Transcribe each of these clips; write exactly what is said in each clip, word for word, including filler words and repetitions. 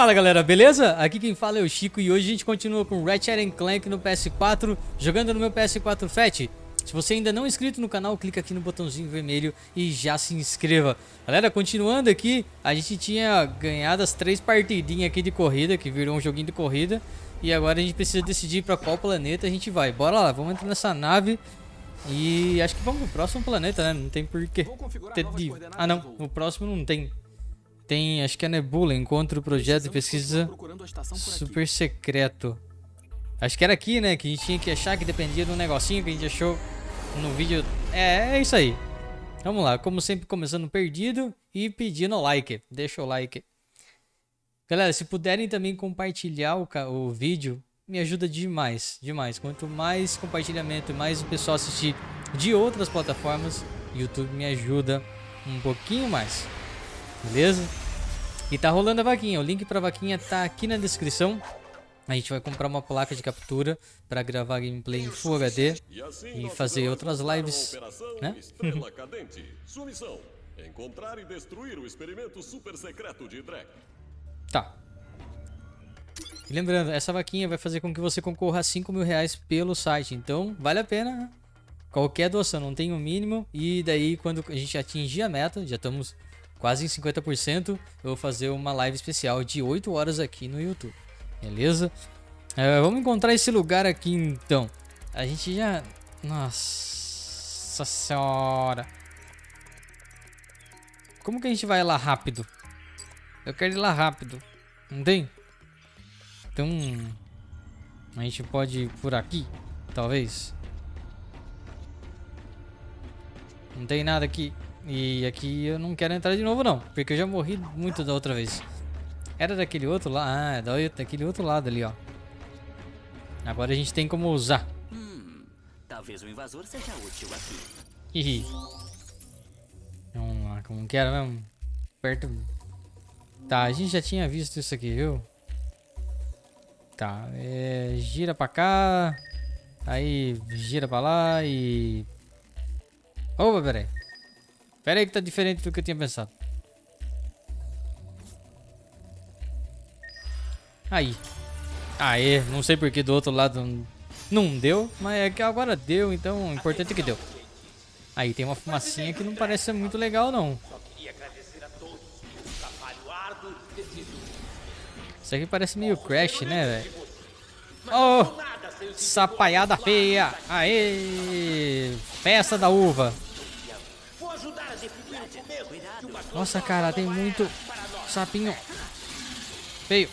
Fala galera, beleza? Aqui quem fala é o Chico e hoje a gente continua com Ratchet and Clank no P S quatro, jogando no meu P S quatro Fat. Se você ainda não é inscrito no canal, clica aqui no botãozinho vermelho e já se inscreva. Galera, continuando aqui, a gente tinha ganhado as três partidinhas aqui de corrida, que virou um joguinho de corrida. E agora a gente precisa decidir para qual planeta a gente vai. Bora lá, vamos entrar nessa nave e acho que vamos pro próximo planeta, né? Não tem porquê ter de... Ah não, o próximo não tem... Tem, acho que é Nebula, encontro, projeto e pesquisa super secreto. Acho que era aqui, né? Que a gente tinha que achar, que dependia de um negocinho que a gente achou no vídeo. É, é isso aí. Vamos lá, como sempre, começando perdido e pedindo like. Deixa o like. Galera, se puderem também compartilhar o, o vídeo, me ajuda demais, demais. Quanto mais compartilhamento, mais o pessoal assistir de outras plataformas, YouTube me ajuda um pouquinho mais. Beleza? E tá rolando a vaquinha. O link pra vaquinha tá aqui na descrição. A gente vai comprar uma placa de captura pra gravar gameplay em Full H D e, assim e fazer outras lives, né? Sua missão, encontrar e destruir o experimento super secreto de Drek. Tá. E lembrando, essa vaquinha vai fazer com que você concorra a cinco mil reais pelo site. Então, vale a pena qualquer doação. Não tem o um mínimo. E daí, quando a gente atingir a meta, já estamos... quase em cinquenta por cento, eu vou fazer uma live especial de oito horas aqui no YouTube, beleza? Uh, vamos encontrar esse lugar aqui então. A gente já... Nossa senhora! Como que a gente vai lá rápido? Eu quero ir lá rápido, não tem? Então... a gente pode ir por aqui, talvez? Não tem nada aqui. E aqui eu não quero entrar de novo não, porque eu já morri muito da outra vez. Era daquele outro lado, ah, é da... daquele outro lado ali, ó. Agora a gente tem como usar. Hum, talvez o invasor seja útil aqui. Vamos lá, como que era mesmo? Perto... Tá, a gente já tinha visto isso aqui, viu? Tá, é... gira pra cá, aí gira pra lá e... Opa, peraí. Pera aí que tá diferente do que eu tinha pensado. Aí. Aê, não sei porque do outro lado não deu, mas é que agora deu, então o importante é que deu. Aí tem uma fumacinha que não parece ser muito legal não. Isso aqui parece meio Crash, né, velho? Oh! Sapaiada feia! Aê! Festa da uva! Nossa, cara, tem muito sapinho feio.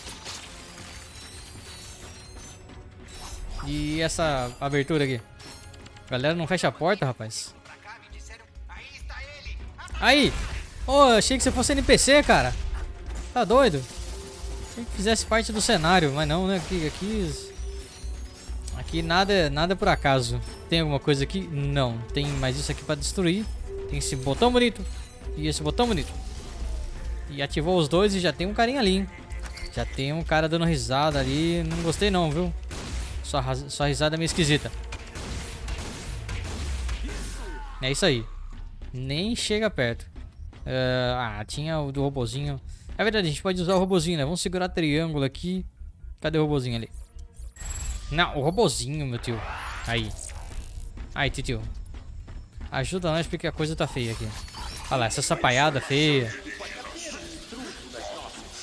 E essa abertura aqui? A galera não fecha a porta, rapaz. Aí! Oh, eu achei que você fosse N P C, cara. Tá doido? Achei que fizesse parte do cenário, mas não, né? Aqui, aqui, aqui nada, nada por acaso. Tem alguma coisa aqui? Não. Tem mais isso aqui pra destruir. Tem esse botão bonito. E esse botão bonito. E ativou os dois e já tem um carinha ali, hein? Já tem um cara dando risada ali. Não gostei não, viu? Sua, sua risada é meio esquisita. É isso aí. Nem chega perto. Uh, ah, tinha o do robozinho. É verdade, a gente pode usar o robozinho, né? Vamos segurar triângulo aqui. Cadê o robozinho ali? Não, o robozinho, meu tio. Aí. Aí, tio. Ajuda nós porque a coisa tá feia aqui. Olha lá, essa sapaiada feia.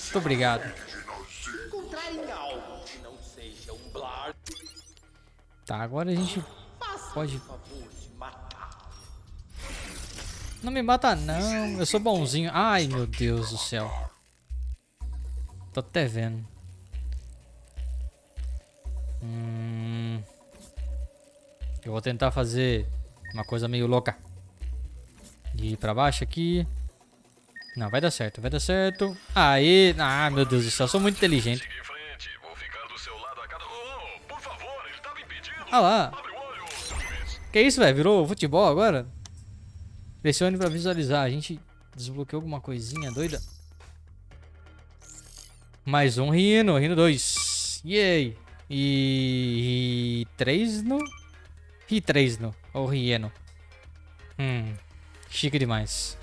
Muito obrigado. Tá, agora a gente pode... Não me mata não, eu sou bonzinho. Ai, meu Deus do céu. Tô até vendo. Hum... Eu vou tentar fazer... uma coisa meio louca. De ir pra baixo aqui. Não, vai dar certo, vai dar certo. Aí, ah, meu Deus do céu, eu sou muito inteligente. Ah lá. Que isso, velho? Virou futebol agora? Pressione pra visualizar. A gente desbloqueou alguma coisinha doida. Mais um rino, rino dois. Yay. E... três no... E três no... Ou hieno. Hum, chique demais.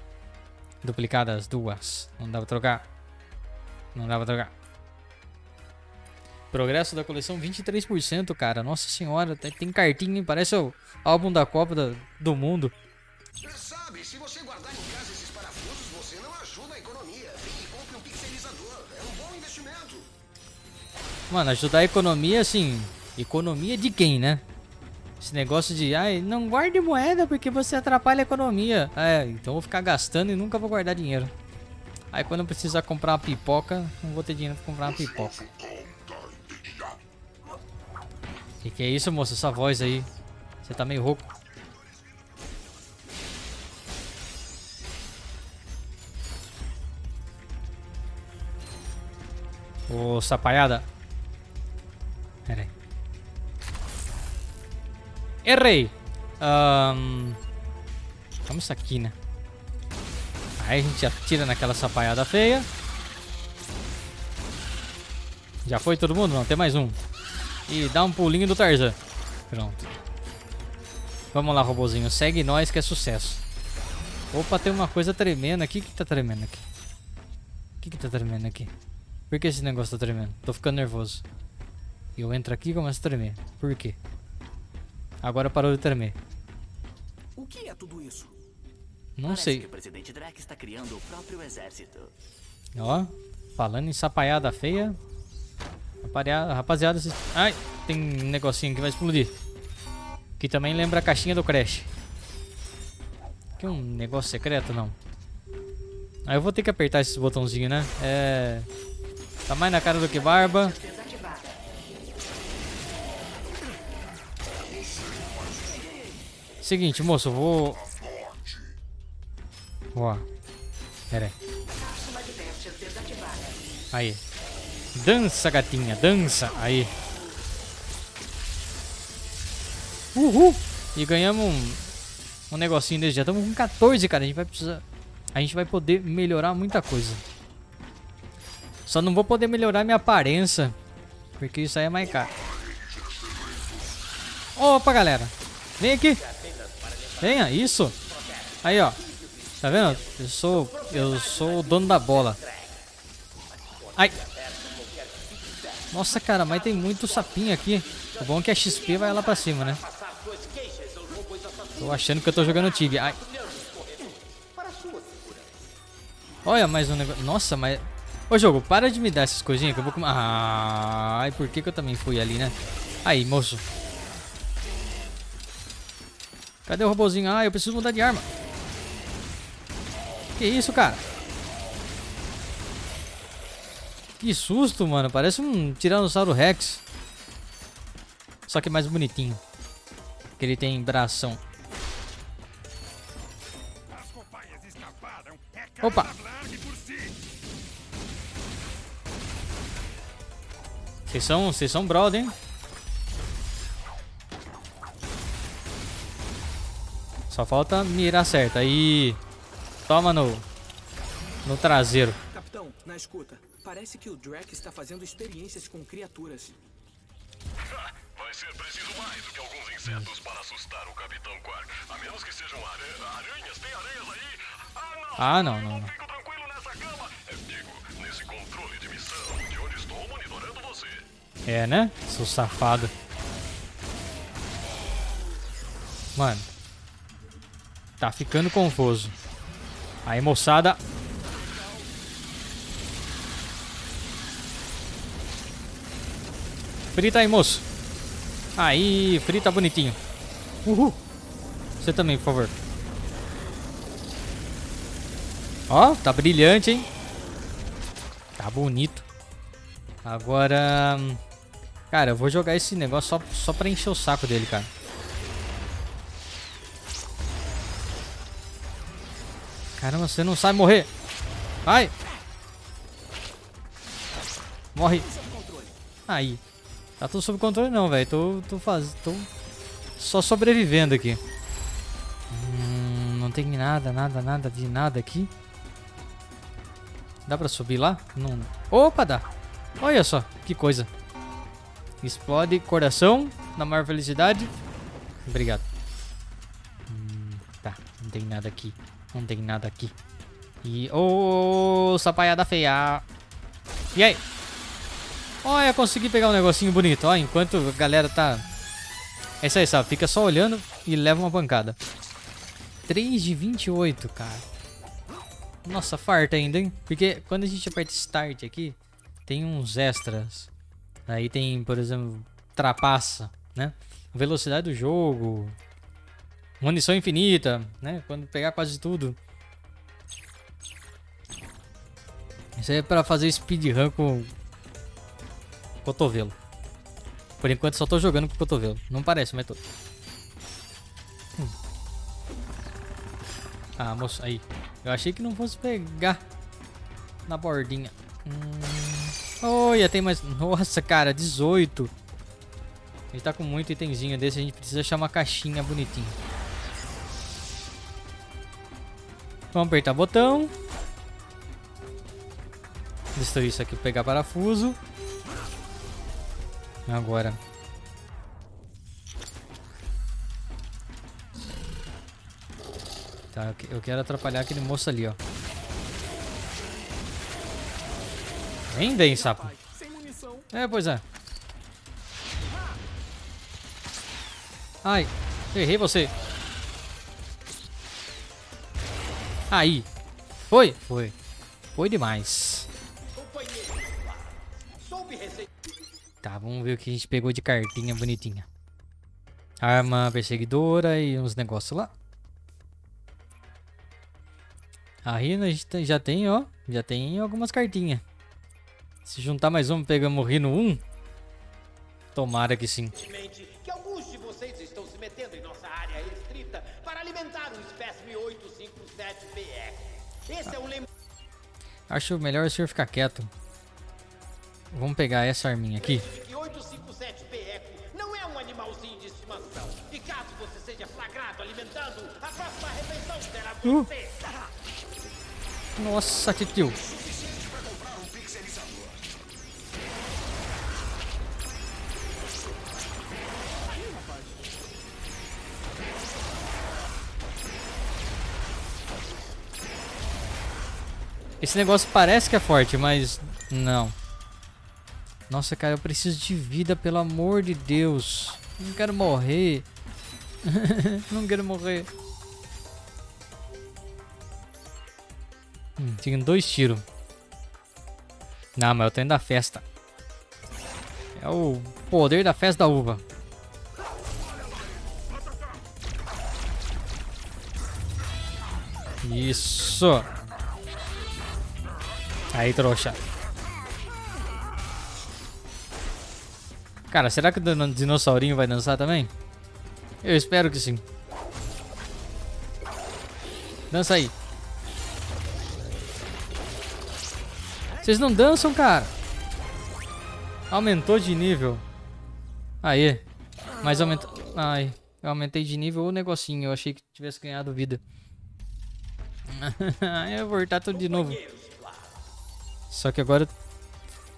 Duplicadas duas. Não dá pra trocar. Não dá pra trocar. Progresso da coleção vinte e três por cento, cara. Nossa senhora, tem cartinha, hein? Parece o álbum da Copa da, do Mundo. Sabe, se você guardar em casa esses parafusos, você não ajuda a economia. Vem e compre um pixelizador. É um bom investimento. Mano, ajudar a economia, assim... Economia de quem, né? Esse negócio de... Ai, não guarde moeda porque você atrapalha a economia. É, então eu vou ficar gastando e nunca vou guardar dinheiro. Aí quando eu precisar comprar uma pipoca, não vou ter dinheiro pra comprar uma pipoca. Que que é isso, moço? Essa voz aí. Você tá meio rouco. Ô, sapaiada. Pera aí. Errei. Um... Toma isso aqui, né? Aí a gente atira naquela sapaiada feia. Já foi todo mundo? Não, tem mais um. E dá um pulinho do Tarzan. Pronto. Vamos lá, robozinho. Segue nós que é sucesso. Opa, tem uma coisa tremenda aqui. O que tá tremendo aqui? O que que tá tremendo aqui? Por que esse negócio tá tremendo? Tô ficando nervoso. Eu entro aqui e começo a tremer. Por quê? Agora parou de tremer. O que é tudo isso? Não Parece sei. Que o presidente Drek está criando o próprio exército. Ó, falando em sapaiada feia... Rapaziada, vocês... Ai, tem um negocinho que vai explodir. Que também lembra a caixinha do Crash. Que é um negócio secreto, não. Aí ah, eu vou ter que apertar esses botãozinhos, né? É... Tá mais na cara do que barba. Seguinte, moço, eu vou... Ó, pera aí. Aí. Dança, gatinha, dança. Aí. Uhul. E ganhamos um, um negocinho desse. Já estamos com quatorze, cara. A gente vai precisar... A gente vai poder melhorar muita coisa. Só não vou poder melhorar minha aparência, porque isso aí é mais caro. Opa, galera. Vem aqui. Venha, isso. Aí, ó. Tá vendo? Eu sou... Eu sou o dono da bola. Ai. Nossa, cara, mas tem muito sapinho aqui. O bom é que a X P vai lá pra cima, né? Tô achando que eu tô jogando Tibia. Ai. Olha, mais um negócio. Nossa, mas... Ô, jogo, para de me dar essas coisinhas que eu vou comer. Ai, por que que eu também fui ali, né? Aí, moço. Cadê o robozinho? Ah, eu preciso mudar de arma. Que isso, cara? Que susto, mano. Parece um Tiranossauro Rex. Só que mais bonitinho. Que ele tem bração. Opa! Vocês são, vocês são brother, hein? Só falta mirar certo. Aí... Toma no... No traseiro. Capitão, na escuta. Parece que o Drek está fazendo experiências com criaturas. Vai ser preciso mais do que alguns insetos para assustar o Capitão Quark. A menos que sejam aranhas, tem aranhas aí. Ah, não, não. não. Fico tranquilo nessa cama. Eu digo, nesse controle de missão, que eu estou monitorando você. É, né? Seu safado. Mano. Tá ficando confuso. Aí, moçada. Frita aí, moço. Aí, frita bonitinho. Uhul. Você também, por favor. Ó, tá brilhante, hein? Tá bonito. Agora... Cara, eu vou jogar esse negócio só, só pra encher o saco dele, cara. Caramba, você não sabe morrer. Vai. Morre. Aí. Tá tudo sob controle não, velho. Tô, tô, faz... tô só sobrevivendo aqui. Hum, não tem nada, nada, nada de nada aqui. Dá pra subir lá? Não. Opa, dá. Olha só, que coisa. Explode coração na maior felicidade. Obrigado. Hum, tá, não tem nada aqui. Não tem nada aqui. E... Ô, oh, sapaiada feia. E aí? Olha, consegui pegar um negocinho bonito, ó, enquanto a galera tá... É isso aí, sabe? Fica só olhando e leva uma pancada. três de vinte e oito, cara. Nossa, farta ainda, hein? Porque quando a gente aperta Start aqui, tem uns extras. Aí tem, por exemplo, trapaça, né? Velocidade do jogo. Munição infinita, né? Quando pegar quase tudo. Isso aí é pra fazer speedrun com cotovelo. Por enquanto só tô jogando com cotovelo. Não parece, mas tô. Hum. Ah, moço, aí. Eu achei que não fosse pegar na bordinha. Hum. Olha, tem mais... Nossa, cara, dezoito. A gente tá com muito itemzinho desse. A gente precisa achar uma caixinha bonitinha. Vamos apertar botão. Destruir isso aqui, pegar parafuso. Agora... Tá, eu quero atrapalhar aquele moço ali, ó. Vem, vem, sapo. É, pois é. Ai, errei você. Aí. Foi, foi. Foi demais. Tá, vamos ver o que a gente pegou de cartinha bonitinha. Arma perseguidora e uns negócios lá. A Rina a gente já tem, ó. Já tem algumas cartinhas. Se juntar mais uma, pegamos o Rino um. Tomara que sim. Que alguns de vocês estão se metendo em nossa área restrita para alimentar um espécime oito cinco sete P R. Esse é um lem... Acho melhor o senhor ficar quieto. Vamos pegar essa arminha aqui. Que oito cinco sete P R não é um animalzinho de estimação. E caso você seja flagrado alimentando, a próxima refeição será você. Nossa, que tio. Esse negócio parece que é forte, mas não. Nossa, cara, eu preciso de vida, pelo amor de Deus. Não quero morrer. Não quero morrer. Hum, tinha dois tiros. Não, mas eu tô indo da festa. É o poder da festa da uva. Isso. Aí, trouxa. Cara, será que o dinossaurinho vai dançar também? Eu espero que sim. Dança aí. Vocês não dançam, cara. Aumentou de nível. Aí. Mas aumentou... Ai. Eu aumentei de nível o negocinho. Eu achei que tivesse ganhado vida. Eu vou voltar tudo de novo. Só que agora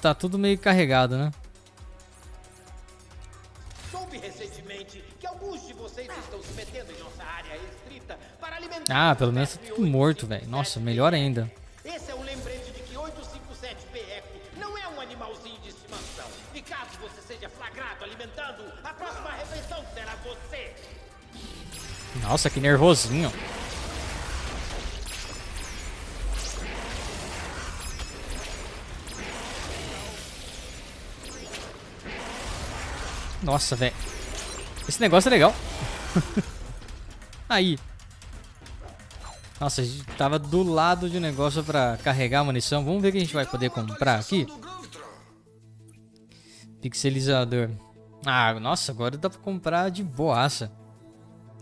tá tudo meio carregado, né? Ah, pelo menos tá tudo morto, velho. Nossa, melhor ainda. Esse é o lembrete de que oito cinco sete P E C não é um animalzinho de estimação. E caso você seja flagrado alimentando, a próxima refeição será você. Nossa, que nervosinho. Nossa, velho. Esse negócio é legal. Aí. Nossa, a gente tava do lado de um negócio pra carregar a munição. Vamos ver o que a gente vai poder comprar aqui. Pixelizador. Ah, nossa, agora dá pra comprar de boaça.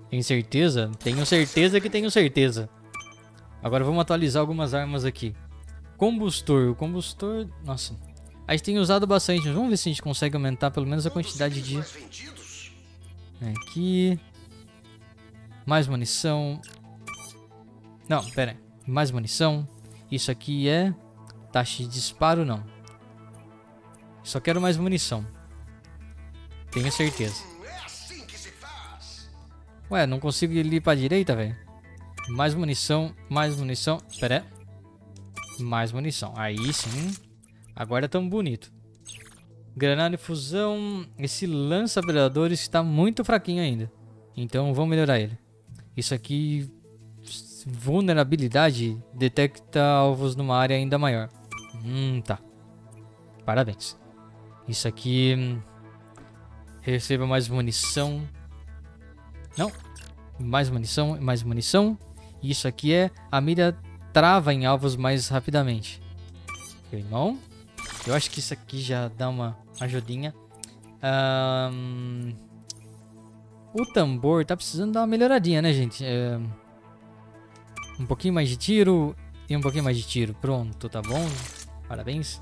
Tem certeza? Tenho certeza que tenho certeza. Agora vamos atualizar algumas armas aqui. Combustor. O combustor... Nossa. A gente tem usado bastante. Vamos ver se a gente consegue aumentar pelo menos a quantidade de... Aqui. Mais munição... Não, pera aí. Mais munição. Isso aqui é taxa de disparo, não. Só quero mais munição. Tenho certeza. Ué, não consigo ir pra direita, velho. Mais munição, mais munição. Pera aí. Mais munição. Aí sim. Agora é tão bonito. Granada de fusão. Esse lança-predadores está muito fraquinho ainda. Então vamos melhorar ele. Isso aqui... vulnerabilidade detecta alvos numa área ainda maior. Hum, tá. Parabéns. Isso aqui... receba mais munição. Não. Mais munição, mais munição. Isso aqui é... a mira trava em alvos mais rapidamente. Irmão. Eu acho que isso aqui já dá uma ajudinha. Um, o tambor tá precisando dar uma melhoradinha, né, gente? Um pouquinho mais de tiro e um pouquinho mais de tiro. Pronto, tá bom? Parabéns.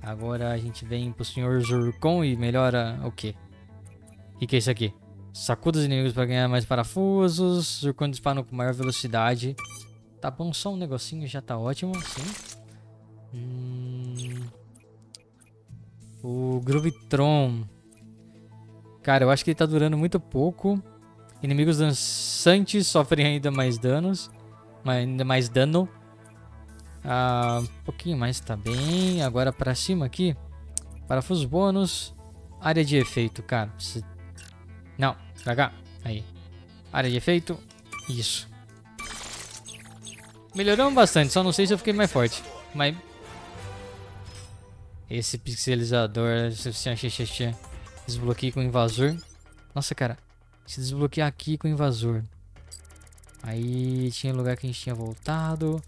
Agora a gente vem pro senhor Zurkon e melhora o quê? O que, que é isso aqui? Sacuda os inimigos para ganhar mais parafusos. Zurkon dispara com maior velocidade. Tá bom, só um negocinho já tá ótimo, sim. Hum... O Groovitron. Cara, eu acho que ele tá durando muito pouco. Inimigos dançantes sofrem ainda mais danos. Ainda mais dano. Ah, um pouquinho mais tá bem. Agora pra cima aqui. Parafusos bônus. Área de efeito, cara. Se... Não, pra cá. Aí. Área de efeito. Isso. Melhoramos bastante. Só não sei se eu fiquei mais forte. Mas... esse pixelizador, desbloqueia com o invasor. Nossa, cara, se desbloquear aqui com o invasor. Aí tinha lugar que a gente tinha voltado.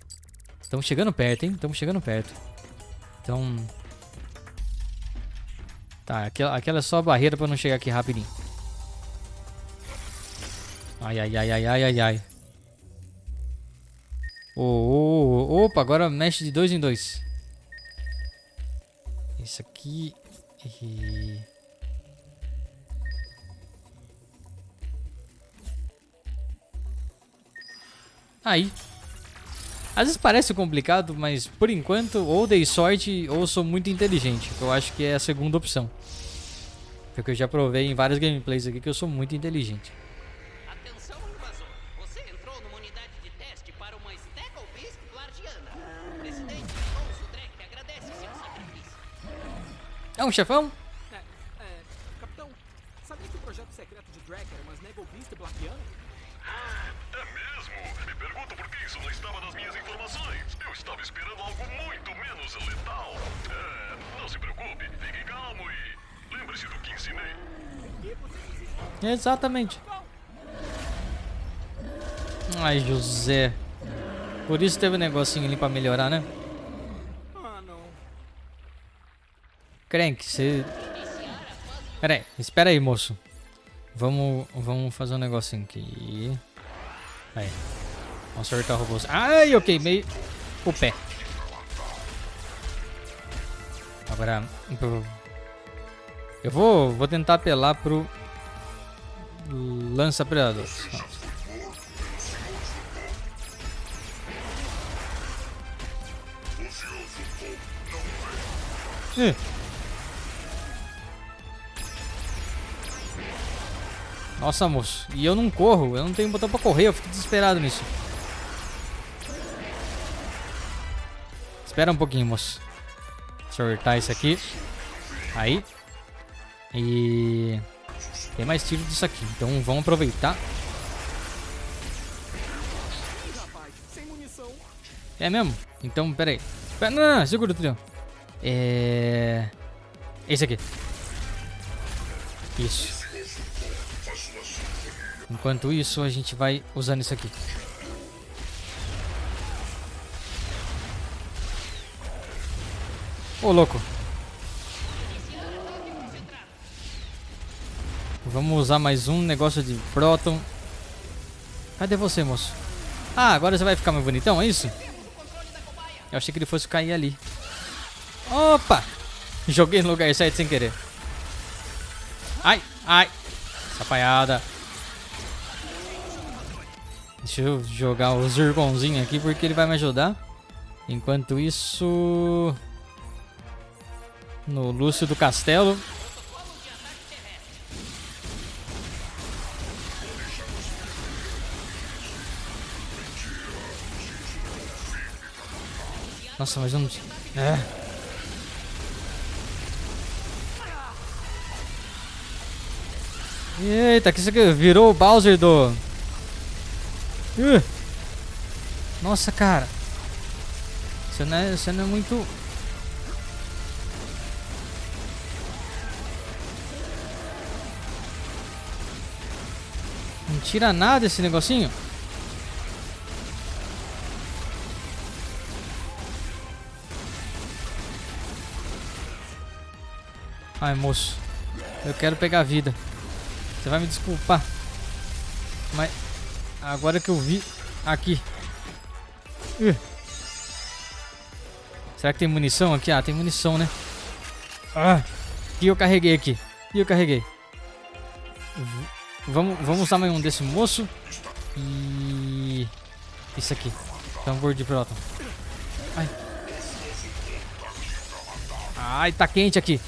Estamos chegando perto, hein? Estamos chegando perto. Então... tá, aquela, aquela é só a barreira pra não chegar aqui rapidinho. Ai, ai, ai, ai, ai, ai, ai. Oh, oh, opa, agora mexe de dois em dois. Isso aqui. E... aí. Às vezes parece complicado, mas por enquanto ou dei sorte ou sou muito inteligente. Que eu acho que é a segunda opção. Porque eu já provei em vários gameplays aqui que eu sou muito inteligente. Atenção, invasor. Você entrou numa unidade de teste para uma Steckle Beast blargiana. Presidente, o Drek agradece seu sacrifício. É um chefão? É, é, capitão, sabia que o projeto secreto de Drek era uma Snagglebeast blargiana? Ah, é mesmo? Me pergunto por que isso não estava nas minhas informações. Eu estava esperando algo muito menos letal. É, não se preocupe, fique calmo e lembre-se do que ensinei. Exatamente. Ai, José. Por isso teve um negocinho ali pra melhorar, né? Crank, você... pera aí, espera aí, moço. Vamos, vamos fazer um negocinho aqui. Aí. Vamos soltar o robô. Ai, eu queimei o pé. Agora... eu vou, vou tentar apelar pro... lança-predador. Ih. Nossa, moço. E eu não corro. Eu não tenho botão pra correr. Eu fico desesperado nisso. Espera um pouquinho, moço. Sortar isso aqui. Aí. E... tem mais tiro disso aqui. Então vamos aproveitar. É mesmo? Então, pera aí. Pera... não, não, não. Segura o trilhão. É... esse aqui. Isso. Enquanto isso, a gente vai usando isso aqui. Ô, louco. Vamos usar mais um negócio de próton. Cadê você, moço? Ah, agora você vai ficar mais bonitão, é isso? Eu achei que ele fosse cair ali. Opa! Joguei no lugar certo sem querer. Ai, ai. Sapaiada. Deixa eu jogar o Zurgonzinho aqui, porque ele vai me ajudar. Enquanto isso... no Lúcio do Castelo. Nossa, mas eu não... é. Eita, que isso aqui virou o Bowser do... Uh. Nossa, cara. Isso não, é, isso não é muito... Não tira nada esse negocinho. Ai, moço. Eu quero pegar a vida. Você vai me desculpar. Mas... Agora que eu vi... Aqui. Uh. Será que tem munição aqui? Ah, tem munição, né? Ah. E eu carreguei aqui. E eu carreguei. Uhum. Vamos, vamos usar mais um desse moço. E... Isso aqui. Tambor de próton. Ai. Ai, tá quente aqui.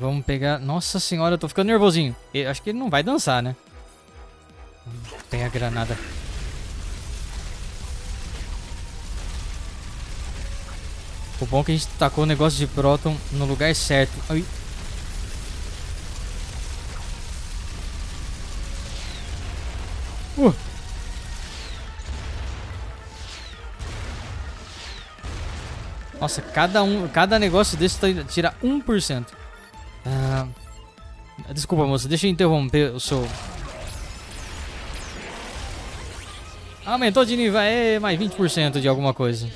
Vamos pegar... Nossa senhora, eu tô ficando nervosinho. Eu acho que ele não vai dançar, né? Tem a granada. O bom é que a gente tacou o negócio de próton no lugar certo. Ai. Uh. Nossa, cada, um, cada negócio desse tira um por cento. Ah, desculpa, moça, deixa eu interromper o seu... Aumentou de nível, é mais vinte por cento de alguma coisa.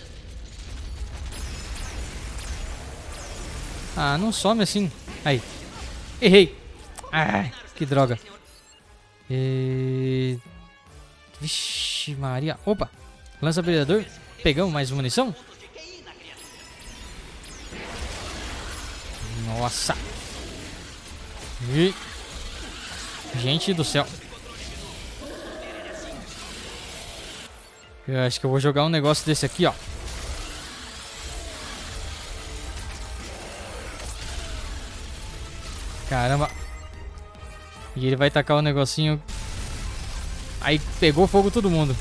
Ah, não some assim. Aí. Errei. Ai, que droga. E... Vixe Maria. Opa. Lança brilhador. Pegamos mais munição. Nossa. E... Gente do céu. Eu acho que eu vou jogar um negócio desse aqui, ó. Caramba. E ele vai tacar o negocinho. Aí pegou fogo todo mundo.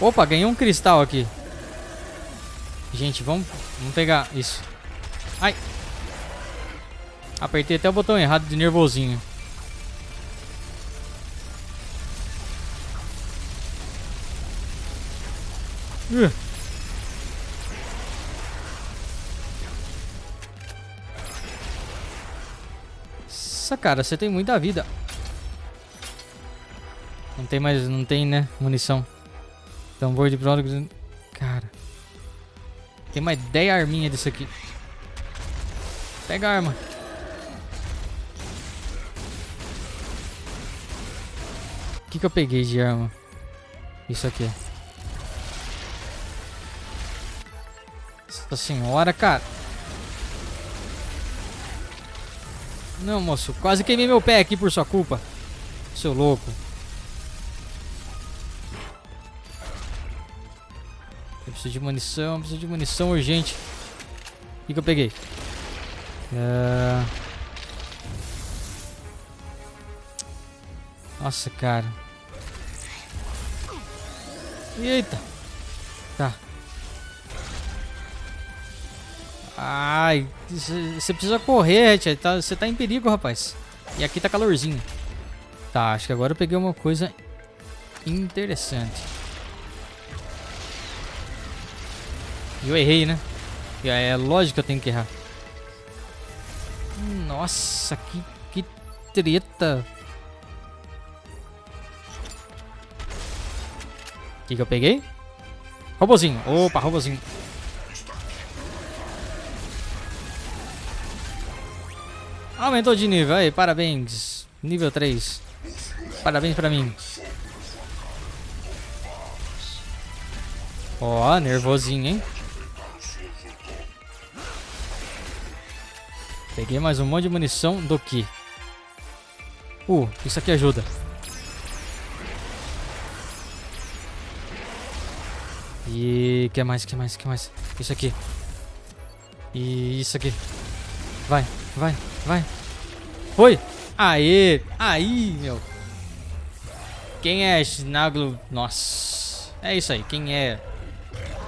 Opa, ganhei um cristal aqui. Gente, vamos, vamos pegar isso. Ai. Apertei até o botão errado de nervosinho. Uh. Nossa, cara, você tem muita vida. Não tem mais, não tem, né? Munição. Tambor de próton. Cara. Tem mais dez arminhas disso aqui. Pega a arma. O que que eu peguei de arma? Isso aqui é. Nossa senhora, cara. Não, moço. Quase queimei meu pé aqui por sua culpa. Seu louco. Eu preciso de munição. Preciso de munição urgente. O que, que eu peguei? Uh... Nossa, cara. Eita. Tá. Ai, você precisa correr, você tá, tá em perigo, rapaz. E aqui tá calorzinho. Tá, acho que agora eu peguei uma coisa interessante. E eu errei, né? É lógico que eu tenho que errar. Nossa, que, que treta. O que que eu peguei? Robozinho, opa, robozinho. Aumentou de nível, aí, parabéns. Nível três. Parabéns pra mim. Ó, nervosinho, hein? Peguei mais um monte de munição do que? Uh, isso aqui ajuda. E... que mais, que mais, que mais? Isso aqui. E isso aqui. Vai, vai. Vai, Foi! Aê! Aí, meu! Quem é Snagglebeast? Nossa! É isso aí, quem é?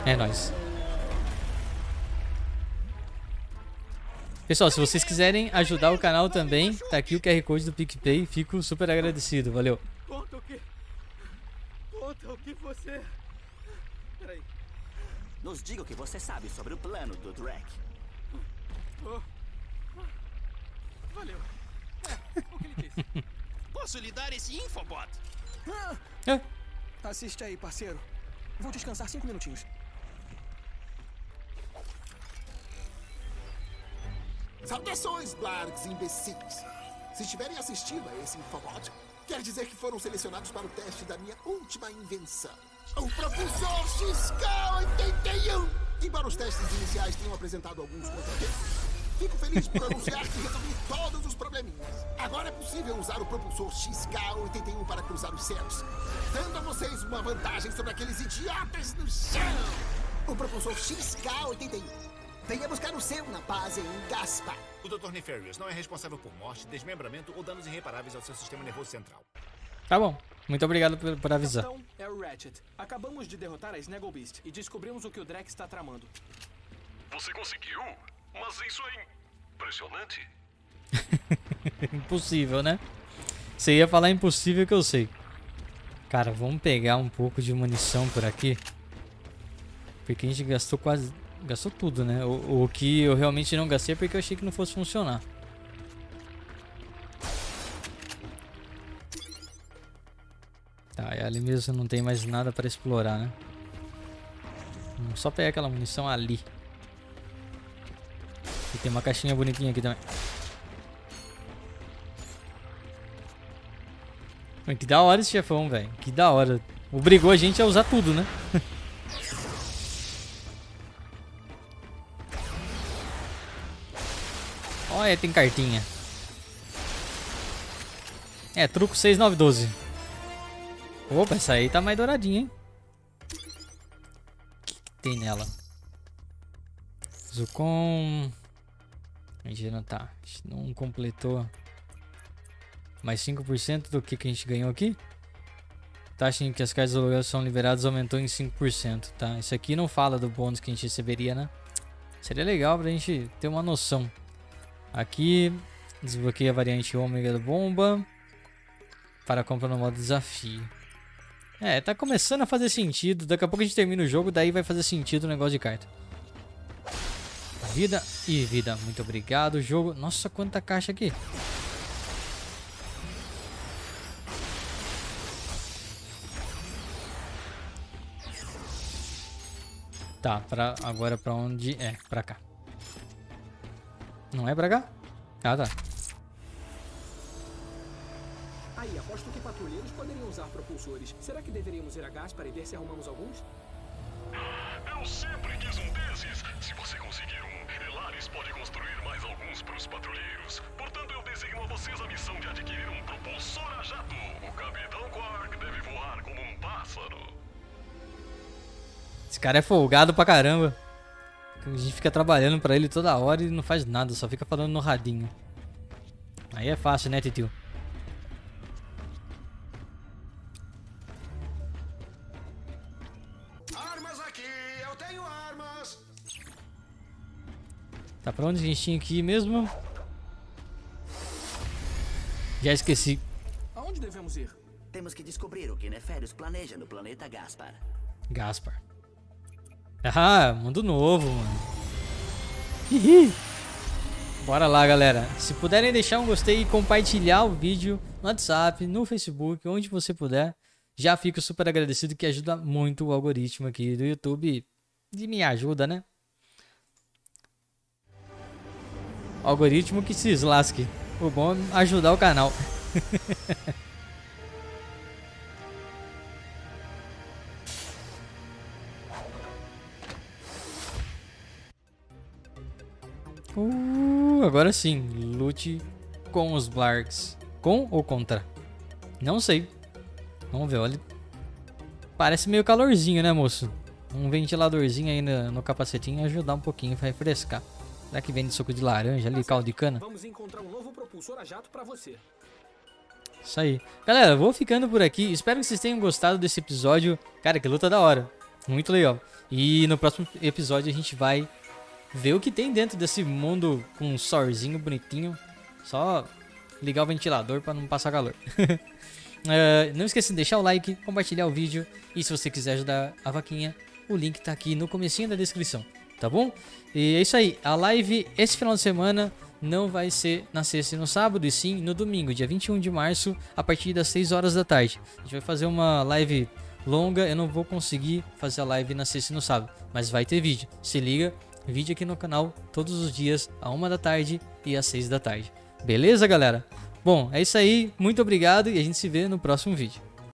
É nóis. Pessoal, se vocês quiserem ajudar o canal também, tá aqui o Q R Code do PicPay. Fico super agradecido, valeu. Conta o que... Conta o que você... Peraí. Nos diga o que você sabe sobre o plano do Drek. Oh. Valeu. É, o que ele disse. Posso lhe dar esse infobot? É. Assiste aí, parceiro. Vou descansar cinco minutinhos. Saudações, Blargs imbecis! Se estiverem assistindo a esse infobot, quer dizer que foram selecionados para o teste da minha última invenção, o Propulsor X K oitenta e um! Embora os testes iniciais tenham apresentado alguns contratempos, fico feliz por anunciar que resolvi todos os probleminhas. Agora é possível usar o Propulsor X K oitenta e um para cruzar os céus, dando a vocês uma vantagem sobre aqueles idiotas no chão! O Propulsor X K oitenta e um. Venha buscar o seu na paz em Gaspar. O doutor Nefarius não é responsável por morte, desmembramento ou danos irreparáveis ao seu sistema nervoso central. Tá bom. Muito obrigado por, por avisar. Então, é o Ratchet. Acabamos de derrotar a Snagglebeast e descobrimos o que o Drek está tramando. Você conseguiu? Mas isso é impressionante. Impossível, né? Você ia falar impossível que eu sei. Cara, vamos pegar um pouco de munição por aqui. Porque a gente gastou quase... Gastou tudo, né? O, o que eu realmente não gastei porque eu achei que não fosse funcionar. Tá, ali mesmo não tem mais nada pra explorar, né? Vamos só pegar aquela munição ali. E tem uma caixinha bonitinha aqui também. Mano, que da hora esse chefão, velho. Que da hora. Obrigou a gente a usar tudo, né? Olha, tem cartinha. É, truco seis nove doze. Opa, essa aí tá mais douradinha, hein? O que, que tem nela? Zurkon. Não tá. A gente não completou. Mais cinco por cento do que, que a gente ganhou aqui? Taxa em que as cartas do aluguel são liberadas aumentou em cinco por cento. Tá? Isso aqui não fala do bônus que a gente receberia, né? Seria legal pra gente ter uma noção. Aqui, desbloqueia a variante ômega da bomba para compra no modo desafio. É, tá começando a fazer sentido. Daqui a pouco a gente termina o jogo, daí vai fazer sentido o negócio de carta. Vida e vida. Muito obrigado, jogo. Nossa, quanta caixa aqui. Tá, pra, agora pra onde? É, pra cá. Não é pra cá? Ah, tá. Aí, aposto que patrulheiros poderiam usar propulsores. Será que deveríamos ir a gás para ver se arrumamos alguns? Eu sempre quis um desses. Se você conseguir um, Elaris pode construir mais alguns para os patrulheiros. Portanto, eu designo a vocês a missão de adquirir um propulsor a jato. O Capitão Quark deve voar como um pássaro. Esse cara é folgado pra caramba. A gente fica trabalhando pra ele toda hora e não faz nada, só fica falando no radinho. Aí é fácil, né, titio? Armas aqui, eu tenho armas. Tá, pra onde a gente tinha que ir mesmo? Já esqueci. Aonde devemos ir? Temos que descobrir o que Nefarius planeja no planeta Gaspar. Gaspar. Ah, mundo novo, mano. Hihi. Bora lá, galera. Se puderem deixar um gostei e compartilhar o vídeo no WhatsApp, no Facebook, onde você puder, já fico super agradecido que ajuda muito o algoritmo aqui do YouTube. E me ajuda, né? Algoritmo que se eslasque. O bom é ajudar o canal. Uh, agora sim, lute com os Blargs. Com ou contra? Não sei. Vamos ver, olha. Parece meio calorzinho, né, moço? Um ventiladorzinho aí no, no capacetinho ajudar um pouquinho, vai refrescar. Será que vende suco de laranja ali, caldo de cana? Vamos encontrar um novo propulsor a jato pra você. Isso aí. Galera, vou ficando por aqui. Espero que vocês tenham gostado desse episódio. Cara, que luta da hora. Muito legal. E no próximo episódio a gente vai ver o que tem dentro desse mundo com um sorzinho bonitinho. Só ligar o ventilador pra não passar calor. uh, não esqueça de deixar o like, compartilhar o vídeo. E se você quiser ajudar a vaquinha, o link tá aqui no comecinho da descrição. Tá bom? E é isso aí. A live esse final de semana... não vai ser na sexta e no sábado, e sim no domingo, dia vinte e um de março, a partir das seis horas da tarde. A gente vai fazer uma live longa, eu não vou conseguir fazer a live na sexta e no sábado, mas vai ter vídeo. Se liga, vídeo aqui no canal todos os dias, à uma da tarde e às seis da tarde. Beleza, galera? Bom, é isso aí, muito obrigado e a gente se vê no próximo vídeo.